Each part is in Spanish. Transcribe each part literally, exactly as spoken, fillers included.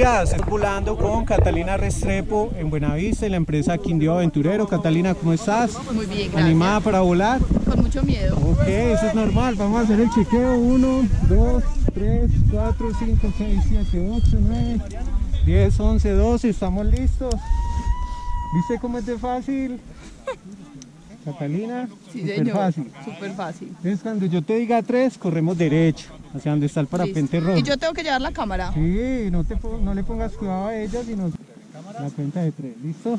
días, estoy volando con Catalina Restrepo en Buenavista, en la empresa Quindío Aventurero. Catalina, ¿cómo estás? Muy bien, gracias. ¿Animada para volar? Con mucho miedo. Ok, eso es normal, vamos a hacer el chequeo. uno, dos, tres, cuatro, cinco, seis, siete, ocho, nueve, diez, once, doce, estamos listos. ¿Viste cómo es de fácil? Catalina, sí, súper fácil. Súper fácil. Entonces, cuando yo te diga tres, corremos derecho, hacia donde está el parapente rojo. Y yo tengo que llevar la cámara. Sí, no, te, no le pongas cuidado a ella, sino la cuenta de tres. ¿Listo?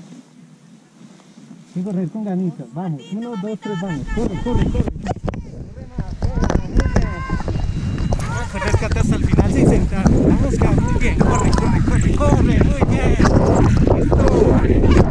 Y correr con ganitas. Vamos, uno, dos, tres, vamos. Corre, corre, corre. Vamos a correr, Cata, hasta el final sin sentar. Vamos, Cata, muy bien. Corre, corre, corre, corre, muy bien. Listo. Yeah.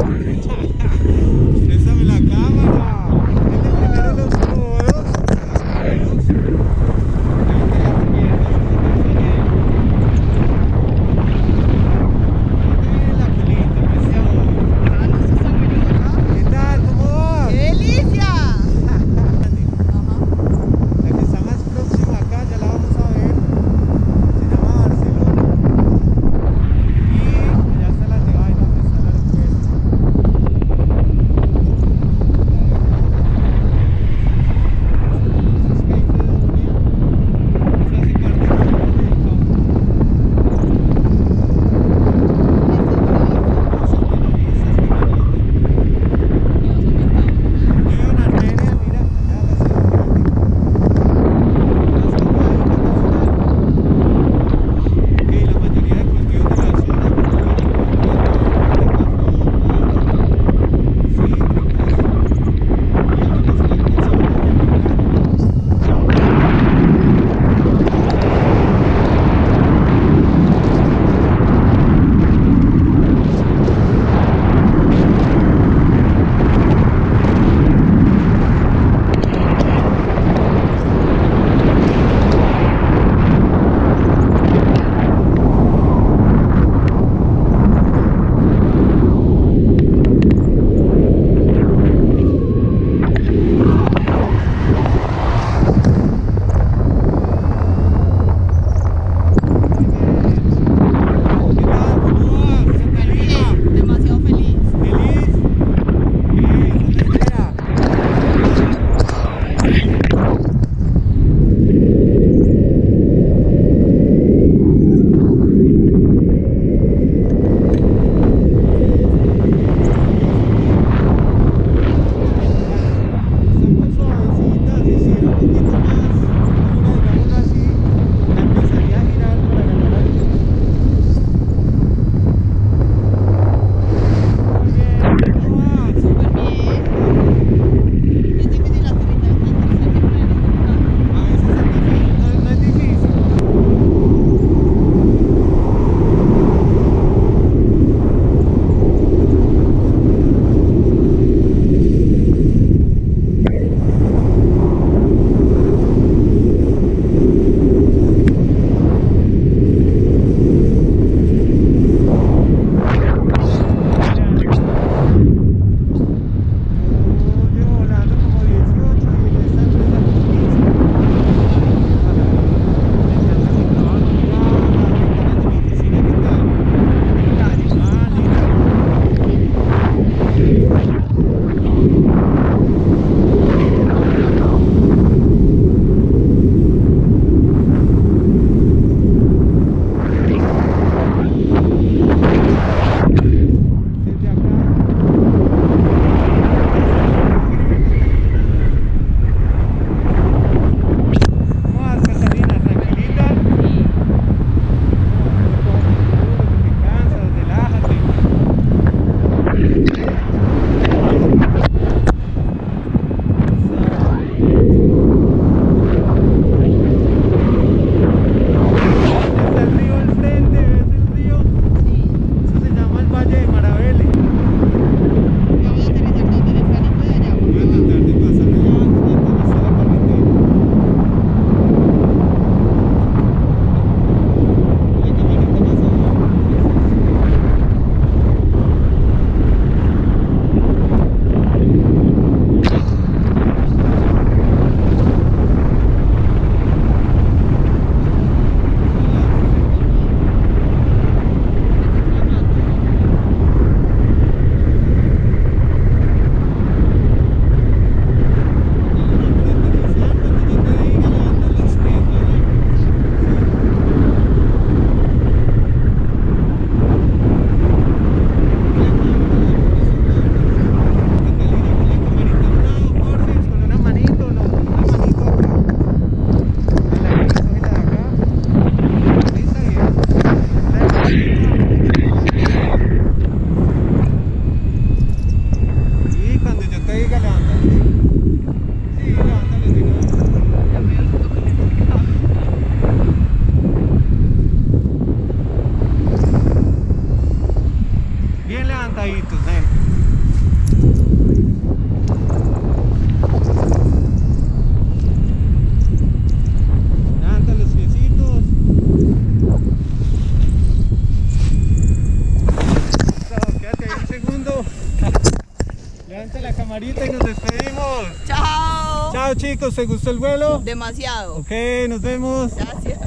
Levanta la camarita y nos despedimos. Chao. Chao chicos, ¿te gustó el vuelo? Demasiado. Ok, nos vemos. Gracias.